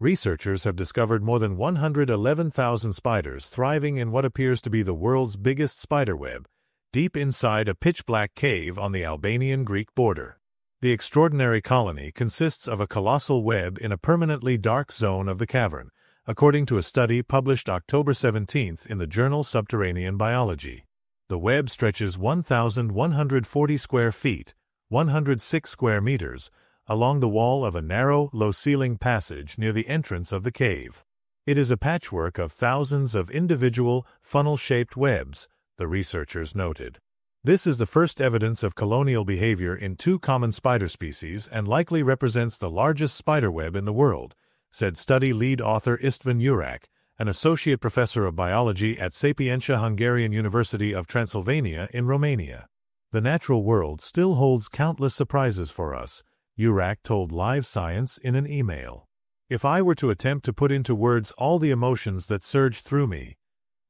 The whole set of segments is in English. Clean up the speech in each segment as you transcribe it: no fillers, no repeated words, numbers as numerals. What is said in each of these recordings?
researchers have discovered more than 111,000 spiders thriving in what appears to be the world's biggest spiderweb, deep inside a pitch-black cave on the Albanian-Greek border. The extraordinary colony consists of a colossal web in a permanently dark zone of the cavern, according to a study published October 17th in the journal Subterranean Biology. The web stretches 1,140 square feet, 106 square meters, along the wall of a narrow, low-ceilinged passage near the entrance of the cave. It is a patchwork of thousands of individual, funnel-shaped webs, the researchers noted. This is the first evidence of colonial behavior in two common spider species and likely represents the largest spiderweb in the world, said study lead author Istvan Urak, an associate professor of biology at Sapientia Hungarian University of Transylvania in Romania. The natural world still holds countless surprises for us, Urak told Live Science in an email. If I were to attempt to put into words all the emotions that surged through me,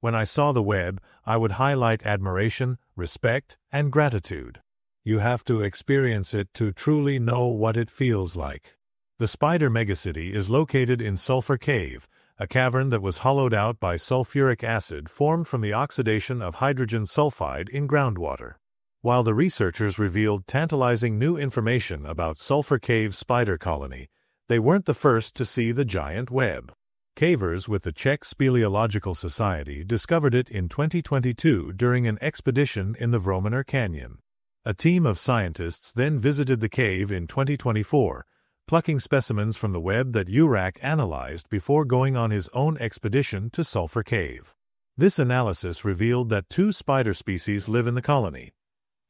when I saw the web, I would highlight admiration, respect, and gratitude. You have to experience it to truly know what it feels like. The spider megacity is located in Sulfur Cave, a cavern that was hollowed out by sulfuric acid formed from the oxidation of hydrogen sulfide in groundwater. While the researchers revealed tantalizing new information about Sulfur Cave's spider colony, they weren't the first to see the giant web. Cavers with the Czech Speleological Society discovered it in 2022 during an expedition in the Vrominer Canyon. A team of scientists then visited the cave in 2024, plucking specimens from the web that Urak analyzed before going on his own expedition to Sulfur Cave. This analysis revealed that two spider species live in the colony.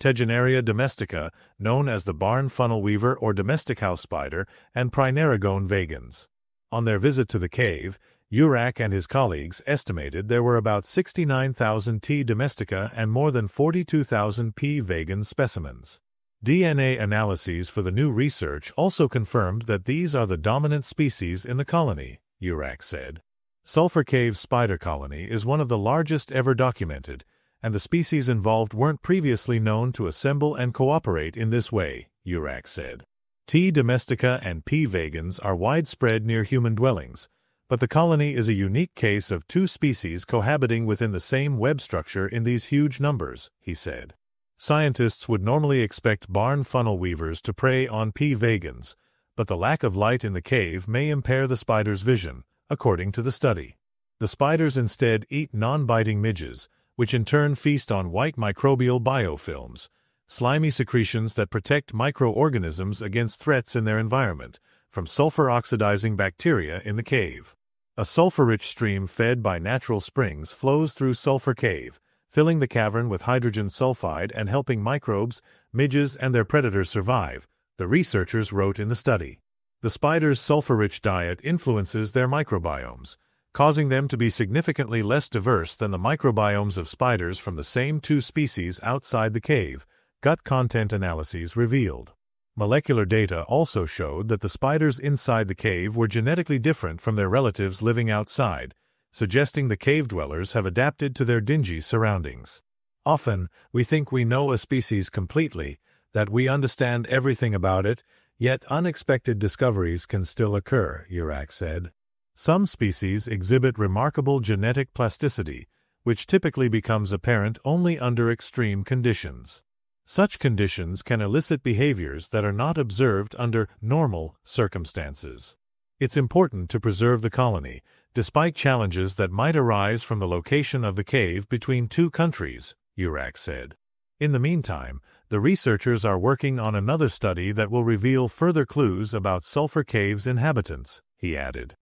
Tegenaria domestica, known as the barn funnel weaver or domestic house spider, and Prinaragone vagans. On their visit to the cave, Urak and his colleagues estimated there were about 69,000 T. domestica and more than 42,000 P. vagan specimens. DNA analyses for the new research also confirmed that these are the dominant species in the colony, Urak said. Sulfur Cave spider colony is one of the largest ever documented, and the species involved weren't previously known to assemble and cooperate in this way, Urak said. T. domestica and P. vagans are widespread near human dwellings, but the colony is a unique case of two species cohabiting within the same web structure in these huge numbers, he said. Scientists would normally expect barn funnel weavers to prey on P. vagans, but the lack of light in the cave may impair the spider's vision, according to the study. The spiders instead eat non-biting midges, which in turn feast on white microbial biofilms, slimy secretions that protect microorganisms against threats in their environment, from sulfur-oxidizing bacteria in the cave. A sulfur-rich stream fed by natural springs flows through Sulfur Cave, filling the cavern with hydrogen sulfide and helping microbes, midges, and their predators survive, the researchers wrote in the study. The spider's sulfur-rich diet influences their microbiomes, causing them to be significantly less diverse than the microbiomes of spiders from the same two species outside the cave, gut content analyses revealed. Molecular data also showed that the spiders inside the cave were genetically different from their relatives living outside, suggesting the cave dwellers have adapted to their dingy surroundings. Often, we think we know a species completely, that we understand everything about it, yet unexpected discoveries can still occur, Urak said. Some species exhibit remarkable genetic plasticity, which typically becomes apparent only under extreme conditions. Such conditions can elicit behaviors that are not observed under normal circumstances. It's important to preserve the colony, despite challenges that might arise from the location of the cave between two countries, Urak said. In the meantime, the researchers are working on another study that will reveal further clues about Sulfur Cave's inhabitants, he added.